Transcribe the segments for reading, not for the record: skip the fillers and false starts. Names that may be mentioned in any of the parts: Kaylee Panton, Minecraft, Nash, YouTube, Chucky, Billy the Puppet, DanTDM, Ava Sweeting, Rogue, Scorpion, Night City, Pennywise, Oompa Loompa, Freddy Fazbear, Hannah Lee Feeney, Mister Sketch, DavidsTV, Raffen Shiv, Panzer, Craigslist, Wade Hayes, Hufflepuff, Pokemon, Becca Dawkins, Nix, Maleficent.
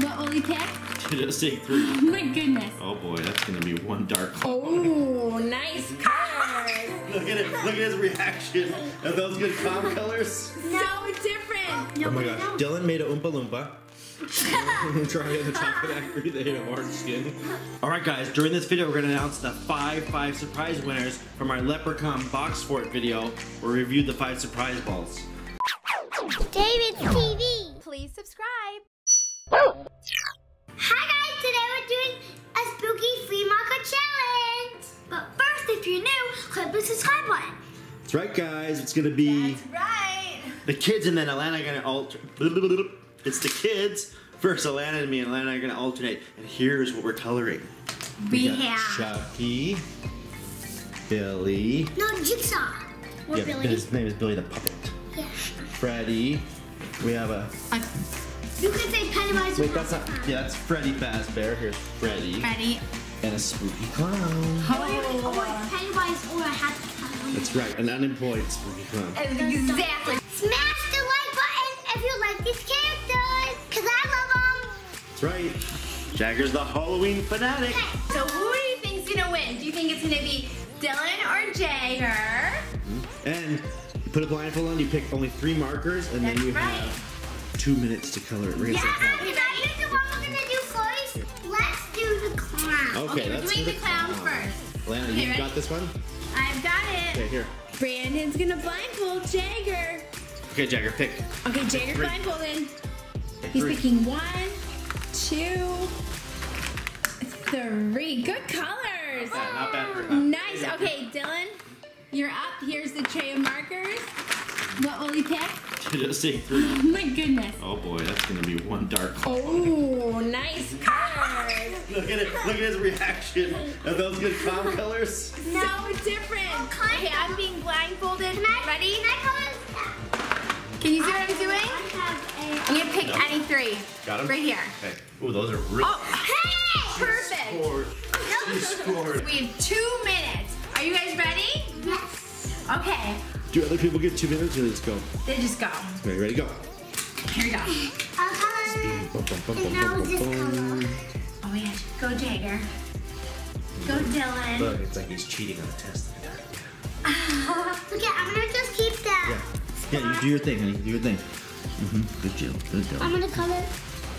What will we pick? Just take three. Oh my goodness. Oh boy, that's gonna be one dark cloud. Oh, nice card. Look at it. Look at his reaction. Are those good cloud colors? No, so different. Oh my gosh. Dylan made a Oompa Loompa. Trying the chocolate factory, they had orange skin. Alright guys, during this video we're going to announce the 5 surprise winners from our Leprechaun Box Fort video where we reviewed the 5 surprise balls. David's TV! Please subscribe! Oh. Hi guys, today we're doing a spooky flea market challenge! But first, if you're new, click the subscribe button. That's right guys, it's going to be... That's right! The kids and then Alana are going to alter... It's the kids versus Alana and me, and Alana and I are gonna alternate. And here's what we're coloring. We have Chucky, Billy. No, Jigsaw. Or yeah, Billy. His name is Billy the Puppet. Yeah. Freddy. We have a. You can say Pennywise. Wait, that's not. Yeah, that's Freddy Fazbear. Here's Freddy. Freddy. And a spooky clown. Oh. Or Pennywise or a happy clown. That's right, an unemployed spooky clown. Exactly. Smash the like button if you like these kids. That's right. Jagger's the Halloween fanatic. Okay. So who do you think's gonna win? Do you think it's gonna be Dylan or Jagger? And you put a blindfold on, you pick only 3 markers, and that's then you right. have 2 minutes to color it. Yeah, I know the one we're gonna do first. Let's do the clown. Okay, let's do the clown first. Lana, okay, you got this one? I've got it. Okay, here. Brandon's gonna blindfold Jagger. Okay, Jagger, pick. Okay, Jagger blindfolded. He's picking 1, 2, 3. Good colors. Yeah, not bad for enough. Nice. Okay, Dylan, you're up. Here's the tray of markers. What will he pick? Just take 3. Oh my goodness. Oh boy, that's gonna be one dark cloud. Oh, nice colors. Look at it. Look at his reaction. Are those good cloud colors? No, different. Okay, I'm being blindfolded. Ready? Can you see what I'm doing? You can pick any 3. Got him? Right here. Okay. Ooh, those are really hey! Perfect. You scored. We have 2 minutes. Are you guys ready? Yes. Okay. Do other people get 2 minutes or they just go? They just go. Okay, ready, go. Here we go. Oh yeah, go Jagger. Go Dylan. Look, it's like he's cheating on the test. Okay, I'm gonna just keep that. Yeah. Yeah, you do your thing, honey. Do your thing. Good job. Good job. I'm gonna color.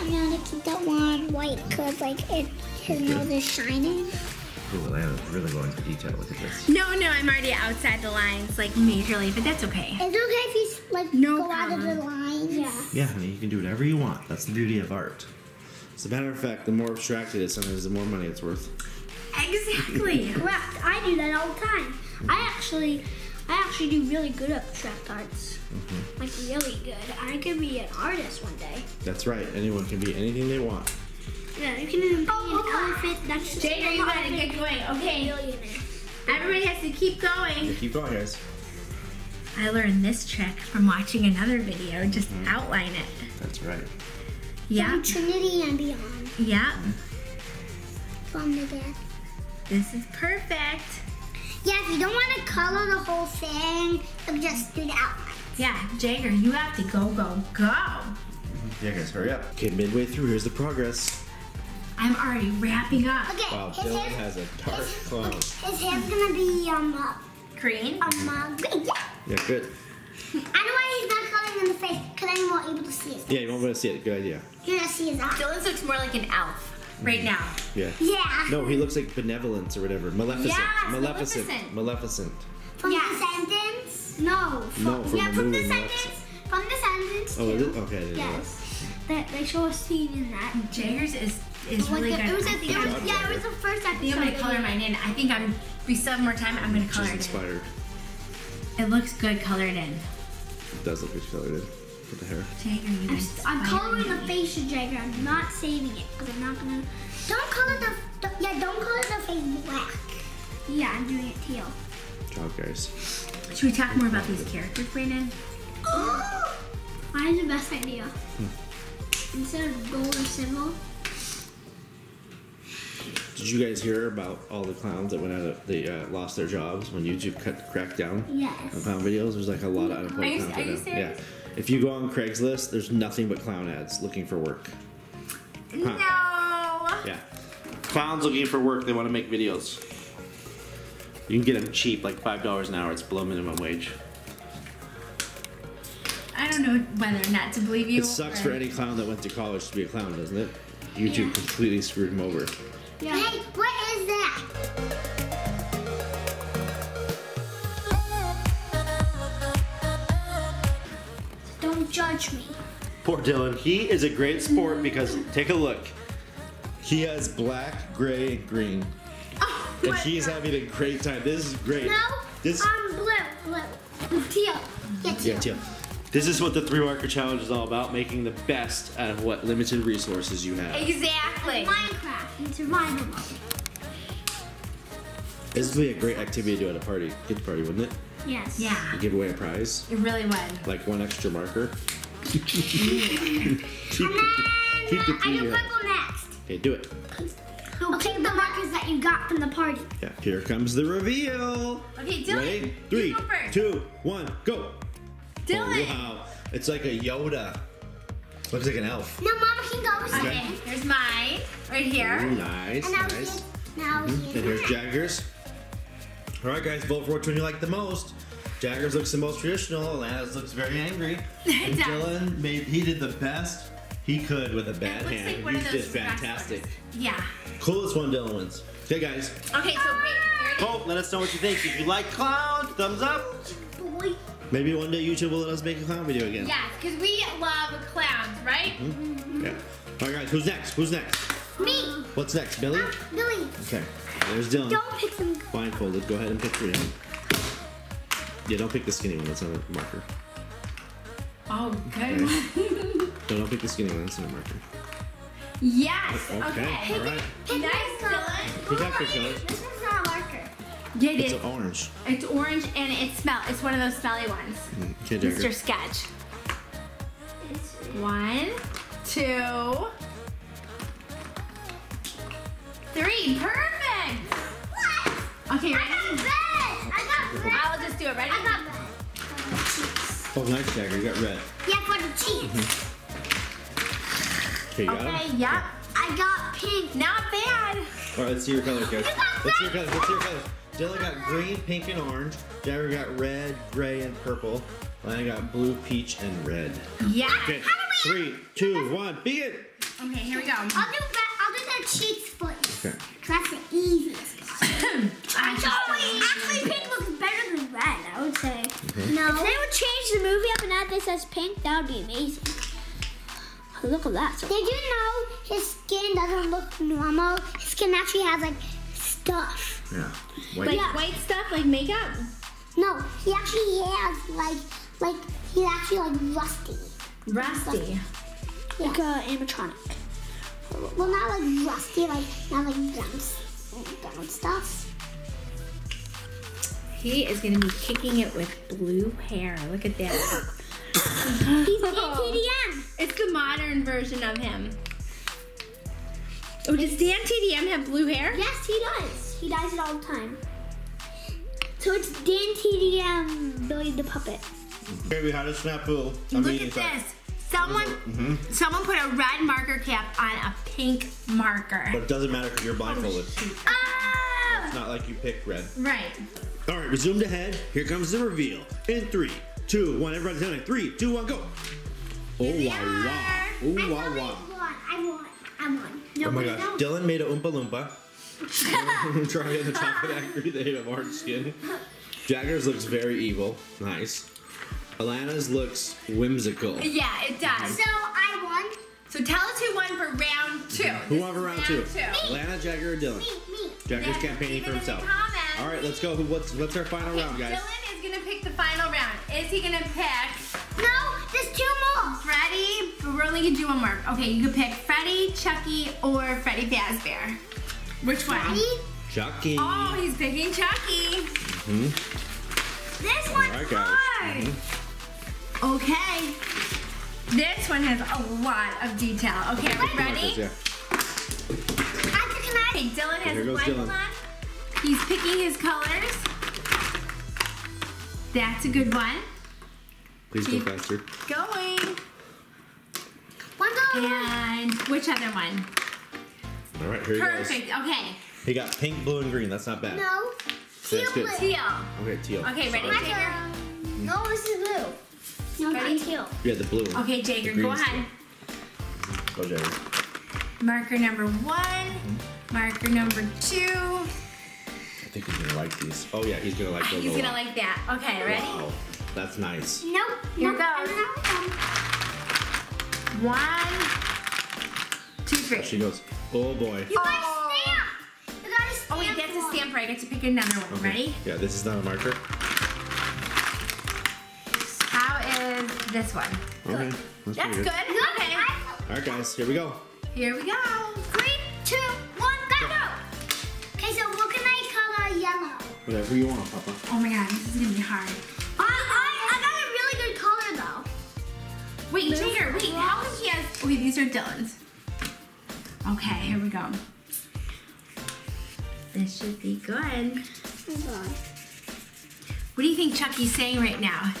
I'm gonna keep that one white because like his nose is shining. Ooh, Alana's really going into detail. Look at this. No, no, I'm already outside the lines, like majorly, but that's okay. It's okay if you like go out of the lines. Yeah. Yeah, honey, you can do whatever you want. That's the beauty of art. As a matter of fact, the more abstract it is, sometimes the more money it's worth. Exactly. Correct. I do that all the time. I actually do really good abstract arts, like really good. I could be an artist one day. That's right. Anyone can be anything they want. Yeah, you can even be an elephant. That's Jagger, you gotta get going. Okay. Everybody has to keep going. Yeah, keep going, guys. I learned this trick from watching another video. Just outline it. That's right. Yeah. From Trinity and beyond. Yeah. From the dead. This is perfect. Yeah, if you don't want to color the whole thing, just do the outlines. Yeah, Jagger, you have to go, go, go. Yeah, guys, hurry up. Okay, midway through, here's the progress. I'm already wrapping up. Okay, wow, Dylan has a dark clown. Okay, his hair's gonna be green. Green. Yeah. Yeah, good. I know why he's not coloring in the face, because then you won't be able to see his face. Yeah, you won't be able to see it. Good idea. You're gonna see his eyes. Dylan looks more like an elf. Right now. Yeah. Yeah. No, he looks like Benevolence or whatever. Maleficent. Yes, Maleficent. Maleficent. From Descendants? No. No, from the movie Maleficent. From Descendants. Oh, is it? Okay. Yes. They show a scene in that. Jagger's is really good. It was the first episode. I think I'm going to color mine in. I think I'm, we still have more time, I'm going to color it in. She's inspired. It looks good colored in. It does look good colored in. The hair. Jagger, I'm coloring the face of Jagger. I'm not saving it because I'm not gonna. Don't color don't color the face black. Yeah, I'm doing it teal. Job, guys. Should we talk more about these characters, Brandon? Mine's the best idea. Instead of gold or silver. Did you guys hear about all the clowns that went out of, they lost their jobs when YouTube cracked down on clown videos? There's like a lot of unemployed clowns. Are you serious? Yeah. If you go on Craigslist, there's nothing but clown ads looking for work. No. Yeah. Clowns looking for work. They want to make videos. You can get them cheap, like $5 an hour. It's below minimum wage. I don't know whether or not to believe you. It sucks for any clown that went to college to be a clown, doesn't it? YouTube completely screwed him over. Yeah. Hey, what is that? Don't judge me. Poor Dylan. He is a great sport because, take a look. He has black, gray, and green. Oh, and he's having a great time. This is great. No, this... blue. Teal. Yeah, teal. Yeah, teal. This is what the 3 marker challenge is all about, making the best out of what limited resources you have. Exactly. Minecraft and survival mode. This would be a great activity to do at a party. Kid party, wouldn't it? Yes. Yeah. You give away a prize. It really would. Like one extra marker. I can go next. Okay, do it. I'll take the markers that you got from the party. Yeah, here comes the reveal. Okay, Dylan. Ready? 3, 2, 1, go. Dylan. Oh, wow, it's like a Yoda. Looks like an elf. No, Mama can go with okay. It. Here's mine, right here. Ooh, nice, and nice. And here's Jagger's. All right, guys, vote for which one you like the most. Jagger's looks the most traditional. Lana's looks very angry. And Dylan he did the best he could with a bad hand. Like he did fantastic. Yeah. Coolest one Dylan wins. Okay, guys. Okay, so wait. Oh, let us know what you think. If you like clowns, thumbs up. Boy. Maybe one day YouTube will let us make a clown video again. Yeah, because we love clowns, right? Mm-hmm. Yeah. All right, guys, who's next? Who's next? Me. What's next, Billy? Billy. Okay, there's Dylan. Don't pick some. Blindfolded. Go ahead and pick three of them. Yeah, don't pick the skinny one. That's not a marker. Oh, good. Okay. No, don't pick the skinny one. That's not a marker. Yes. Okay. All right. Pick nice, Dylan. Pick up the color. This one's not a marker. Yeah, it is. It's orange. It's orange and it smells. It's one of those smelly ones. Okay, Mister Sketch. 1, 2, 3. Perfect. What? Okay, ready? I got red. I'll just do it. Ready? I got red. Oh, nice, Jagger. You got red. Yeah, for the cheese. Okay, you got it? Yeah. I got pink. Not bad. All right, let's see your color, guys. Let's see your colors. Let's see your colors. Dylan got green, pink, and orange. Jagger got red, gray, and purple. Lana got blue, peach, and red. Yeah. Okay. 3, 2, 1, be it. Okay, here we go. I'll do the cheeks first. Okay. That's the easiest. Actually, pink looks better than red, I would say. Mm-hmm. No. If they would change the movie up and add this as pink, that would be amazing. Look at that. Did you know his skin doesn't look normal? His skin actually has like stuff. Yeah. White. Like white stuff, like makeup? No, he actually has like he's actually like rusty. Rusty? Yeah. Like animatronic. Well, not like rusty, like not like brown stuff. He is gonna be kicking it with blue hair. Look at that. He's DanTDM. It's the modern version of him. Oh, does DanTDM have blue hair? Yes, he does. He dyes it all the time. So it's DanTDM, Billy the Puppet. Okay, we had a snafu. Look at this. Someone put a red marker cap on a pink marker. But it doesn't matter because you're blindfolded. Oh! It's not like you picked red. Right. All right, we zoomed ahead. Here comes the reveal. In 3, 2, 1. Everybody's counting. 3, 2, 1, go. Oh, wow. Oh, wow. I won. Oh, my gosh. Dylan made a Oompa Loompa. Trying the top of that they have orange skin. Jagger's looks very evil. Nice. Alana's looks whimsical. Yeah, it does. So I won. So tell us who won for round 2. Who won for round 2? Alana, Jagger, or Dylan? Me. Jagger's campaigning for himself. All right, let's go. What's our final round, guys? Dylan is gonna pick the final round. Is he gonna pick? No, there's 2 more. Freddy, but we're only gonna do 1 more. Okay, you can pick Freddy, Chucky, or Freddy Fazbear. Which one? Chucky. Oh, he's picking Chucky. This one's hard. Okay. This one has a lot of detail. Okay, are we ready? Okay, Dylan has white one. He's picking his colors. That's a good one. Please go faster. Going. One go. And which other one? All right, here perfect. He goes. Okay. He got pink, blue, and green. That's not bad. No. Teal. That's good. Teal. Okay, teal. Okay, ready, Jagger? No, this is blue. No, ready? Not teal. Yeah, the blue one. Okay, Jagger, go ahead. Teal. Go, Jagger. Marker number one. Mm-hmm. Marker number two. I think he's gonna like these. Oh yeah, he's gonna like those. He's gonna like that. Okay, ready? Wow, that's nice. Nope. Here goes. One, two, three. There she goes. Oh boy. You got a stamp. You got a stamp. Oh, he gets a stamp. Right, I get to pick another one. Okay. Ready? Yeah, this is not a marker. How is this one? Okay, that's good. Okay. All right, guys, here we go. Here we go. 3, 2, 1, go. Okay, so what can I? Yellow. Whatever you want, Papa. Oh my god, this is gonna be hard. I got a really good color though. Wait, Jagger, wait, how does she have? Wait, these are Dylan's. Okay, here we go. This should be good. Hold on. What do you think Chucky's saying right now?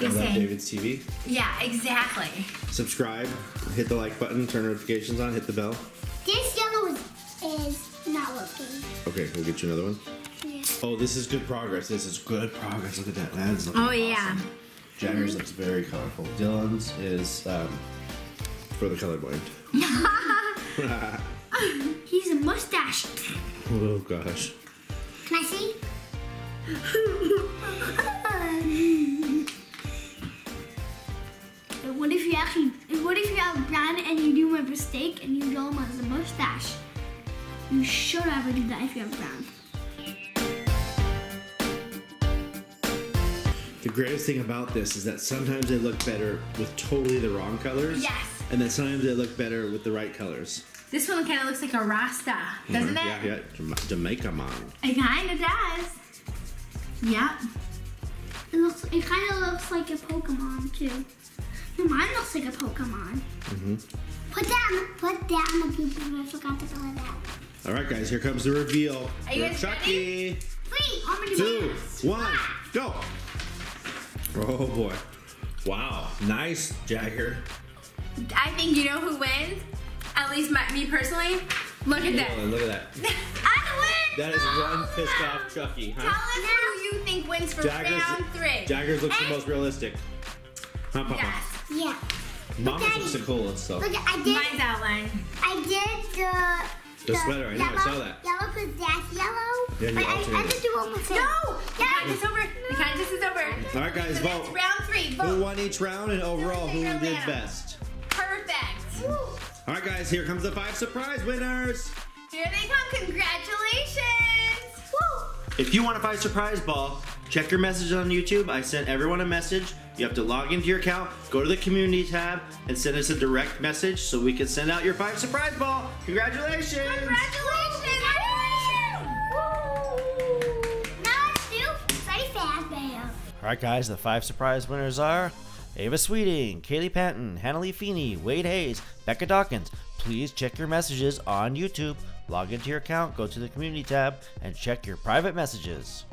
He's saying David's TV? Yeah, exactly. Subscribe, hit the like button, turn notifications on, hit the bell. This yellow is not working. Okay, we'll get you another one. Oh, this is good progress. This is good progress. Look at that. That's looking awesome. Yeah. Jagger's looks very colorful. Dylan's is for the colorblind. He's a mustache. Oh, gosh. Can I see? What if you actually, what if you have brown and you do a mistake and you draw him as a mustache? You should ever do that if you have brown. The greatest thing about this is that sometimes they look better with totally the wrong colors. Yes. And then sometimes they look better with the right colors. This one kind of looks like a Rasta, doesn't it? Yeah, yeah. Jamaica man. It kind of does. Yeah. It kind of looks like a Pokemon too. No, mine looks like a Pokemon. Mm-hmm. Put that on the blue. I forgot to color that. All right, guys. Here comes the reveal. Are you guys ready? 3, 2, 1, go. Oh boy. Wow. Nice, Jagger. I think you know who wins? At least me personally. Look at that. Look at that. I win! That is one pissed off Chucky, huh? Tell us who you think wins for round 3. Jagger's looks the most realistic. Huh, Papa? Yes. Yeah. Mama's looks the coolest, so. Look, I did. Mine's outline. I did the sweater, I know, I saw that. Yellow, because that's yellow. Yeah, I just do one with it. No! Yeah, it's over. The contest is over. All right, guys, vote. It's round 3. Vote. Who won each round and overall, who did best? Perfect. Woo. All right, guys, here comes the 5 surprise winners. Here they come. Congratulations. Woo. If you want to buy surprise ball, check your messages on YouTube. I sent everyone a message. You have to log into your account, go to the community tab, and send us a direct message so we can send out your 5 surprise ball. Congratulations! Congratulations! Woo! Now let's do Freddy Fazbear. Alright guys, the 5 surprise winners are Ava Sweeting, Kaylee Panton, Hannah Lee Feeney, Wade Hayes, Becca Dawkins. Please check your messages on YouTube, log into your account, go to the community tab, and check your private messages.